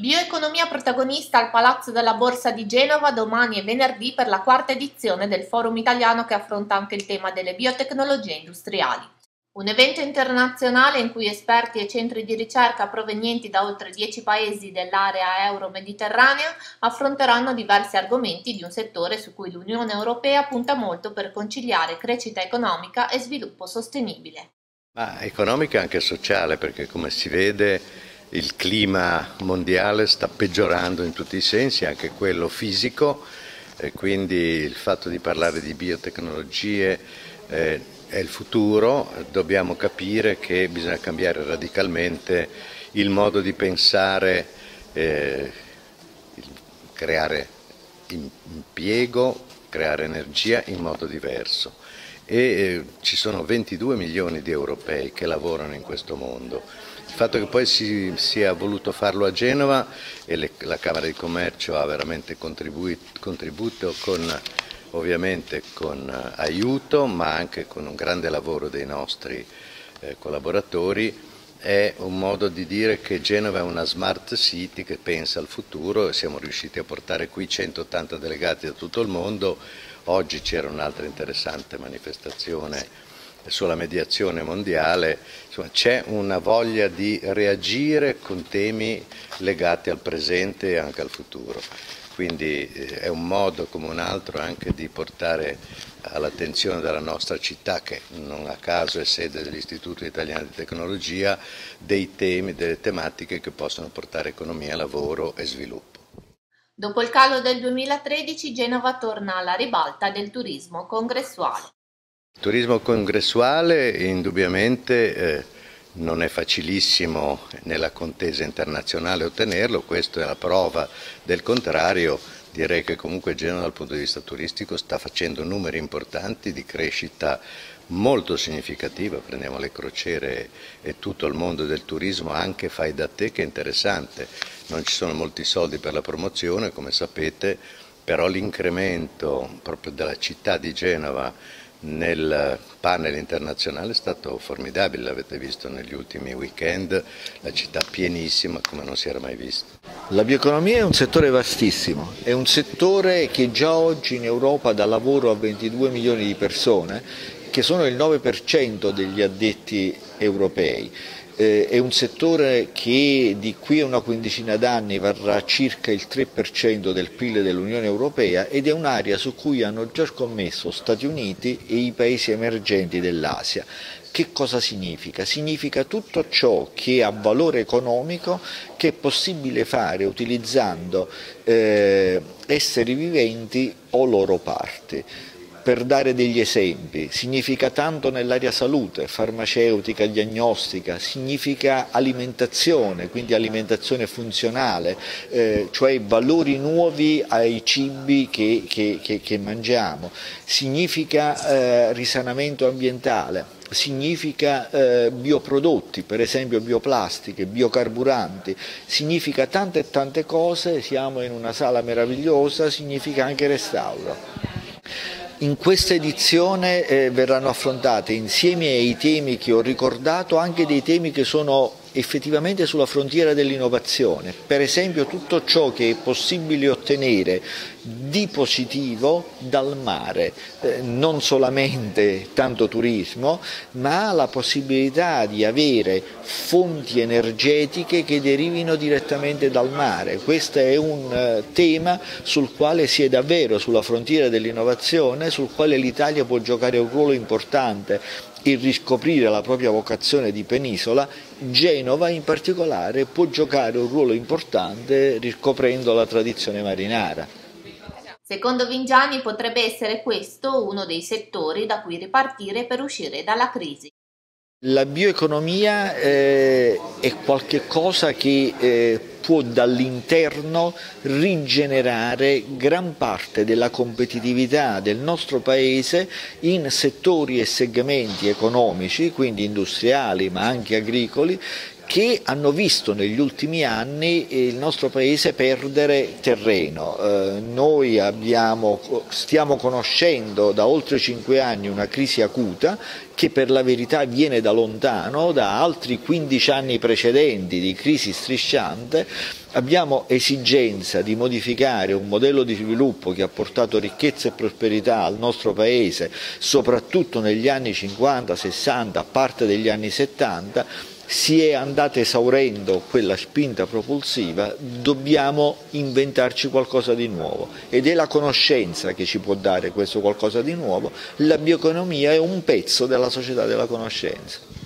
Bioeconomia protagonista al Palazzo della Borsa di Genova domani e venerdì per la quarta edizione del Forum Italiano che affronta anche il tema delle biotecnologie industriali. Un evento internazionale in cui esperti e centri di ricerca provenienti da oltre 10 paesi dell'area euro-mediterranea affronteranno diversi argomenti di un settore su cui l'Unione Europea punta molto per conciliare crescita economica e sviluppo sostenibile. Ma economica e anche sociale, perché come si vede il clima mondiale sta peggiorando in tutti i sensi, anche quello fisico, e quindi il fatto di parlare di biotecnologie è il futuro. Dobbiamo capire che bisogna cambiare radicalmente il modo di pensare, creare impiego, creare energia in modo diverso. E ci sono 22 milioni di europei che lavorano in questo mondo. Il fatto che poi si sia voluto farlo a Genova e la Camera di Commercio ha veramente contribuito ovviamente con aiuto, ma anche con un grande lavoro dei nostri collaboratori, è un modo di dire che Genova è una smart city che pensa al futuro e siamo riusciti a portare qui 180 delegati da tutto il mondo. Oggi c'era un'altra interessante manifestazione sulla mediazione mondiale. Insomma, c'è una voglia di reagire con temi legati al presente e anche al futuro, quindi è un modo come un altro anche di portare all'attenzione della nostra città, che non a caso è sede dell'Istituto Italiano di Tecnologia, dei temi, delle tematiche che possono portare economia, lavoro e sviluppo. Dopo il calo del 2013 Genova torna alla ribalta del turismo congressuale. Il turismo congressuale indubbiamente non è facilissimo nella contesa internazionale ottenerlo, questa è la prova del contrario. Direi che comunque Genova dal punto di vista turistico sta facendo numeri importanti di crescita molto significativa. Prendiamo le crociere e tutto il mondo del turismo, anche fai da te, che è interessante. Non ci sono molti soldi per la promozione, come sapete, però l'incremento proprio della città di Genova nel panel internazionale è stato formidabile, l'avete visto negli ultimi weekend, la città pienissima come non si era mai vista. La bioeconomia è un settore vastissimo, è un settore che già oggi in Europa dà lavoro a 22 milioni di persone, che sono il 9% degli addetti europei. È un settore che di qui a una quindicina d'anni varrà circa il 3% del PIL dell'Unione Europea ed è un'area su cui hanno già scommesso Stati Uniti e i paesi emergenti dell'Asia. Che cosa significa? Significa tutto ciò che ha valore economico, che è possibile fare utilizzando esseri viventi o loro parti. Per dare degli esempi, significa tanto nell'area salute, farmaceutica, diagnostica, significa alimentazione, quindi alimentazione funzionale, cioè valori nuovi ai cibi che mangiamo, significa risanamento ambientale. Significa bioprodotti, per esempio bioplastiche, biocarburanti, significa tante e tante cose, siamo in una sala meravigliosa, significa anche restauro. In questa edizione verranno affrontate, insieme ai temi che ho ricordato, anche dei temi che sono effettivamente sulla frontiera dell'innovazione, per esempio tutto ciò che è possibile ottenere di positivo dal mare, non solamente tanto turismo, ma la possibilità di avere fonti energetiche che derivino direttamente dal mare. Questo è un tema sul quale si è davvero sulla frontiera dell'innovazione, sul quale l'Italia può giocare un ruolo importante e riscoprire la propria vocazione di penisola. Genova in particolare può giocare un ruolo importante riscoprendo la tradizione marinara. Secondo Vingiani potrebbe essere questo uno dei settori da cui ripartire per uscire dalla crisi. La bioeconomia è qualcosa che può dall'interno rigenerare gran parte della competitività del nostro Paese in settori e segmenti economici, quindi industriali ma anche agricoli, che hanno visto negli ultimi anni il nostro Paese perdere terreno. Noi stiamo conoscendo da oltre 5 anni una crisi acuta che per la verità viene da lontano, da altri 15 anni precedenti di crisi strisciante. Abbiamo esigenza di modificare un modello di sviluppo che ha portato ricchezza e prosperità al nostro Paese, soprattutto negli anni 50, 60, a parte degli anni 70, si è andata esaurendo quella spinta propulsiva, dobbiamo inventarci qualcosa di nuovo ed è la conoscenza che ci può dare questo qualcosa di nuovo. La bioeconomia è un pezzo della società della conoscenza.